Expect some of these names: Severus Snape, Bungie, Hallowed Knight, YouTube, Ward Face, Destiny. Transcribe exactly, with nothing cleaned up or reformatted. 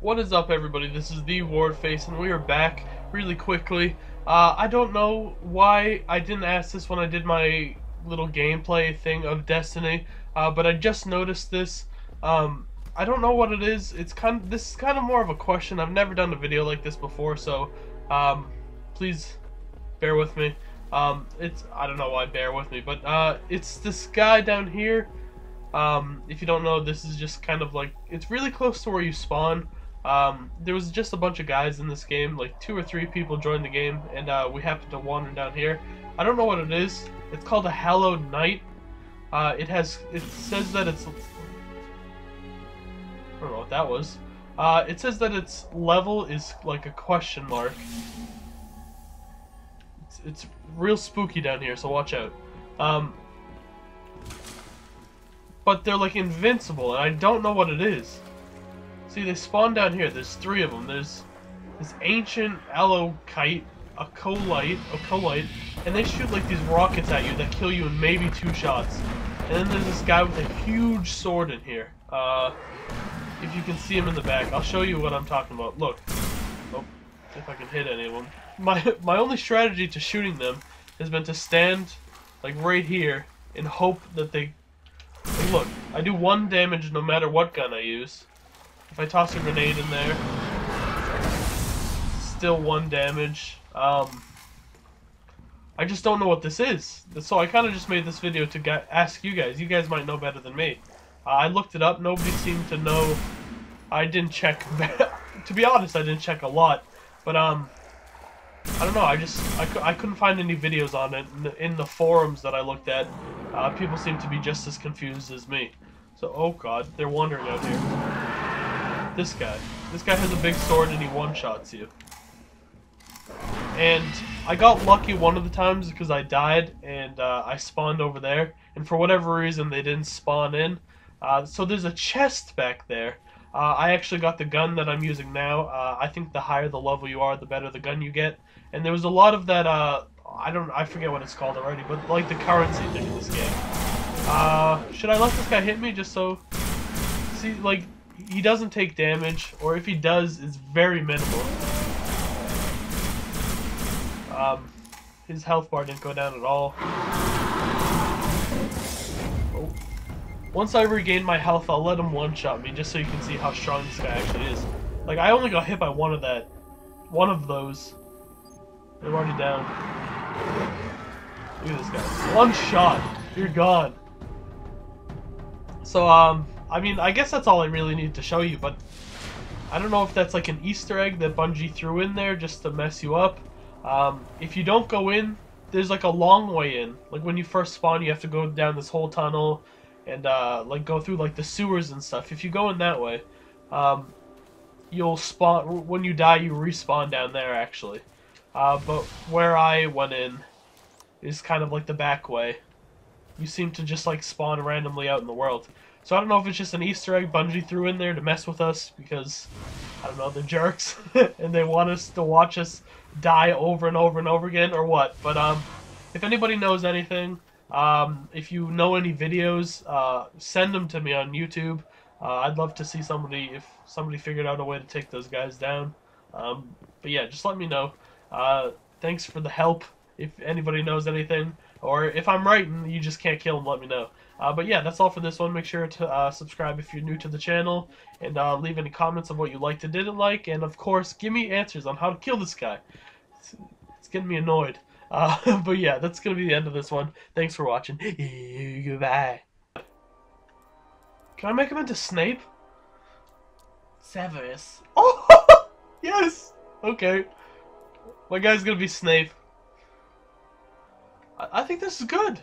What is up, everybody? This is the Ward Face, and we are back really quickly. Uh, I don't know why I didn't ask this when I did my little gameplay thing of Destiny, uh, but I just noticed this. Um, I don't know what it is. It's kind of, this is kind of more of a question. I've never done a video like this before, so um, please bear with me. Um, it's I don't know why bear with me, but uh, it's this guy down here. Um, if you don't know, this is just kind of like, it's really close to where you spawn. Um, there was just a bunch of guys in this game, like two or three people joined the game, and uh, we happened to wander down here. I don't know what it is. It's called a Hallowed Knight. Uh, it has, it says that it's, I don't know what that was. Uh, it says that its level is like a question mark. It's, it's real spooky down here, so watch out. Um... But they're like invincible, and I don't know what it is. See, they spawn down here. There's three of them. There's this ancient alokite, a colite, a colite, and they shoot like these rockets at you that kill you in maybe two shots. And then there's this guy with a huge sword in here. Uh, if you can see him in the back, I'll show you what I'm talking about. Look, oh, if I can hit any of them. My my only strategy to shooting them has been to stand like right here and hope that they. Like, look, I do one damage no matter what gun I use. If I toss a grenade in there, still one damage. Um, I just don't know what this is. So I kind of just made this video to ask you guys. You guys might know better than me. Uh, I looked it up. Nobody seemed to know. I didn't check. To be honest, I didn't check a lot. But, um, I don't know. I just, I, I couldn't find any videos on it in the, in the forums that I looked at. Uh, people seem to be just as confused as me. So, oh god, they're wandering out here. This guy. This guy has a big sword and he one-shots you. And I got lucky one of the times because I died and uh, I spawned over there. And for whatever reason, they didn't spawn in. Uh, so there's a chest back there. Uh, I actually got the gun that I'm using now. Uh, I think the higher the level you are, the better the gun you get. And there was a lot of that... Uh, I don't, I forget what it's called already, but like the currency thing in this game. Uh, should I let this guy hit me just so, see, like, he doesn't take damage, or if he does, it's very minimal. Um, his health bar didn't go down at all. Oh. Once I regain my health, I'll let him one-shot me, just so you can see how strong this guy actually is. Like, I only got hit by one of that, one of those. They're already down. Look at this guy. One shot. You're gone. So, um, I mean, I guess that's all I really need to show you, but I don't know if that's like an Easter egg that Bungie threw in there just to mess you up. Um, if you don't go in, there's like a long way in. Like when you first spawn, you have to go down this whole tunnel and, uh, like go through like the sewers and stuff. If you go in that way, um, you'll spawn, when you die, you respawn down there actually. Uh, but where I went in is kind of like the back way. You seem to just like spawn randomly out in the world. So I don't know if it's just an Easter egg Bungie threw in there to mess with us because, I don't know, they're jerks and they want us to watch us die over and over and over again or what. But um, if anybody knows anything, um, if you know any videos, uh, send them to me on YouTube. Uh, I'd love to see somebody, if somebody figured out a way to take those guys down. Um, but yeah, just let me know. Uh, thanks for the help, if anybody knows anything, or if I'm right and you just can't kill them, let me know. Uh, but yeah, that's all for this one. Make sure to uh, subscribe if you're new to the channel, and uh, leave any comments on what you liked and didn't like, and of course, give me answers on how to kill this guy. It's, it's getting me annoyed. Uh, but yeah, that's going to be the end of this one. Thanks for watching. Goodbye. Can I make him into Snape? Severus. Oh, yes! Okay. My guy's gonna be Snape. I, I think this is good.